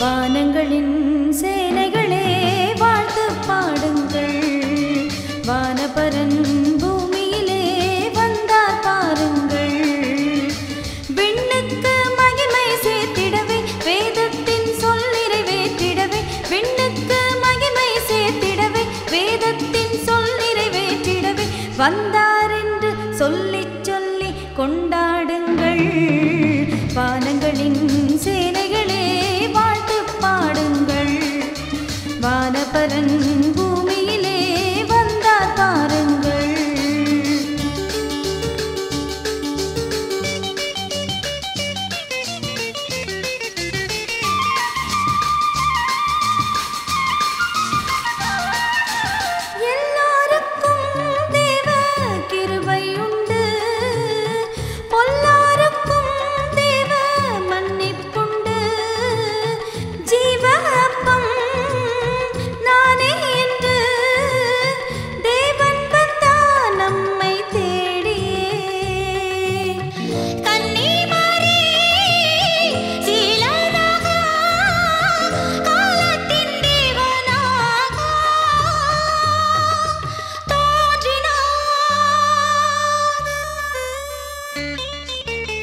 வானங்களின் சேனைகளே வாழ்த்து பாடுங்கள் வானபரன் பூமியிலே வந்தார் பாருங்கள் விண்ணுக்கு மகிமை சேர்த்திடவே வேதத்தின் சொல் நிறைவேற்றிடவே விண்ணுக்கு மகிமை சேர்த்திடவே வேதத்தின் சொல் நிறைவேற்றிடவே வந்தார் என்று சொல்லி சொல்லி கொண்டாடுங்கள் வானங்களின் சேனைகளே வாழ்த்து பாடுங்கள் வானபரன் பூமியிலே வந்தார் பாருங்கள் எல்லாருக்கும் தேவ கிருபை உண்டு எல்லாருக்கும் தேவ மன்னிப்புண்டு ஜீவப்பம் நானே என்று தேவன் வந்தான் நம்மை தேடியே கன்னிமாரே சீலனாக காலத்தின் தேவனாக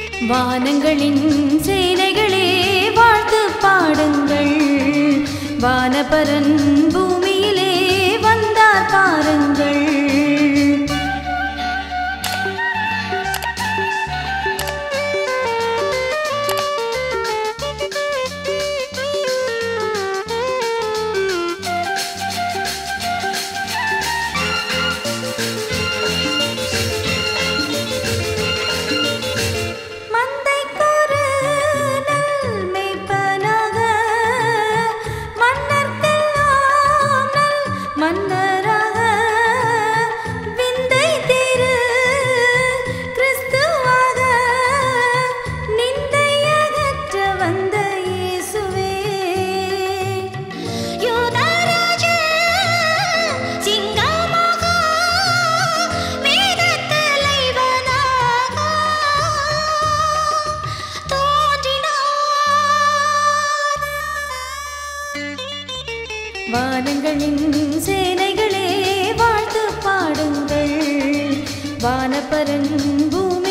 தோன்றினார் வானங்களின் சேனைகளே வாழ்த்து பாடுங்கள் வானபரன் பூமியிலே வந்தார் பாருங்கள் மந்தைக்கொரு நல் மேய்ப்பனாக மன்னர்க்கெல்லாம் நல் மன்னராக விந்தை திரு கிறிஸ்துவாக நிந்தை அகற்ற வந்த இயேசுவே யூதராஜ சிங்கமாக வேதத் தலைவனாக தோன்றினார் வானங்களின் சேனைகளே வாழ்த்து பாடுங்கள் வானபரன் பூமி